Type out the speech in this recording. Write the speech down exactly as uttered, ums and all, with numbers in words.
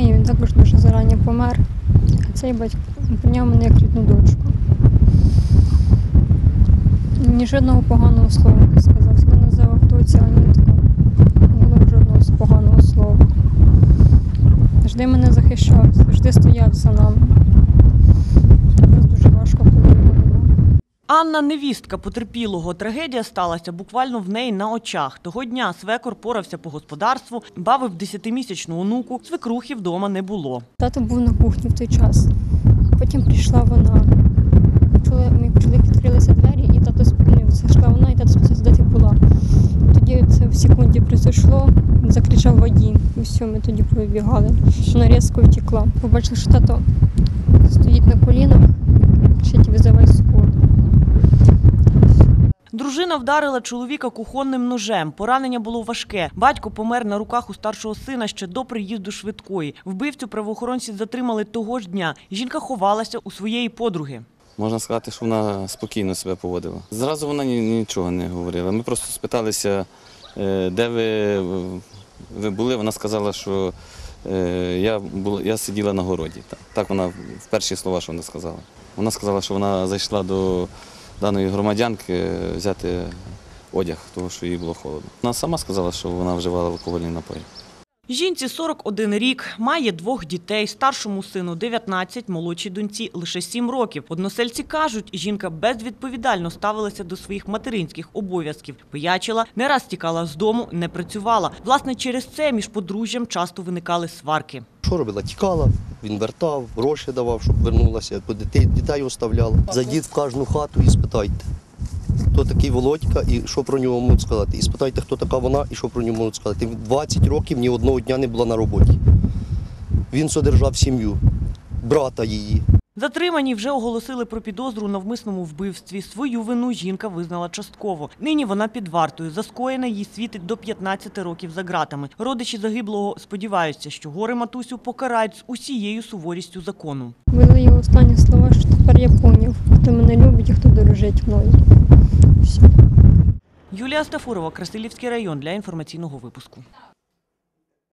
немає, він також дуже зарані помер. А цей батько прийняв мене як рідну дочку. Ні жодного поганого слова не сказав. Хто називав тоці, ані не такого. Не було жодного поганого слова. Завжди мене захищав, завжди стояв за нами. Анна – невістка потерпілого. Трагедія сталася буквально в неї на очах. Того дня свекор порався по господарству, бавив десятимісячну онуку, свекрухи вдома не було. Тато був на кухні в той час. Потім прийшла вона. Ми почали, відкрилися двері, і тато спинився. Шла вона, і тато спинився, де ти була. Тоді це в секунді прийшло, закричав Вадим. І все, ми тоді побігали. Вона різко втекла. Побачила, що тато стоїть на колінах, кричить: "Визивай скору". Дружина вдарила чоловіка кухонним ножем. Поранення було важке. Батько помер на руках у старшого сина ще до приїзду швидкої. Вбивцю правоохоронці затримали того ж дня. Жінка ховалася у своєї подруги. Можна сказати, що вона спокійно себе поводила. Зразу вона нічого не говорила. Ми просто спиталися, де ви, ви були. Вона сказала, що я, була, я сиділа на городі. Так вона в перші слова, що вона сказала. Вона сказала, що вона зайшла до даної громадянки взяти одяг, тому що їй було холодно. Вона сама сказала, що вона вживала алкогольні напої. Жінці сорок один рік, має двох дітей, старшому сину дев'ятнадцять, молодшій доньці лише сім років. Односельці кажуть, жінка безвідповідально ставилася до своїх материнських обов'язків. Пиячила, не раз тікала з дому, не працювала. Власне, через це між подружжям часто виникали сварки. Що робила? Тікала, він вертав, гроші давав, щоб вернулася, бо дітей, дітей оставляла. Зайдіть в кожну хату і спитайте, хто такий Володька і що про нього можуть сказати. І спитайте, хто така вона і що про нього можуть сказати. двадцять років ні одного дня не була на роботі. Він содержав сім'ю, брата її. Затримані вже оголосили про підозру у навмисному вбивстві. Свою вину жінка визнала частково. Нині вона під вартою. За скоєне їй світить до п'ятнадцяти років за ґратами. Родичі загиблого сподіваються, що горе матусю покарають з усією суворістю закону. Були його останні слова, що тепер я поняв, хто мене любить і хто дорожить мною. Все. Юлія Стафурова, Красилівський район, для інформаційного випуску.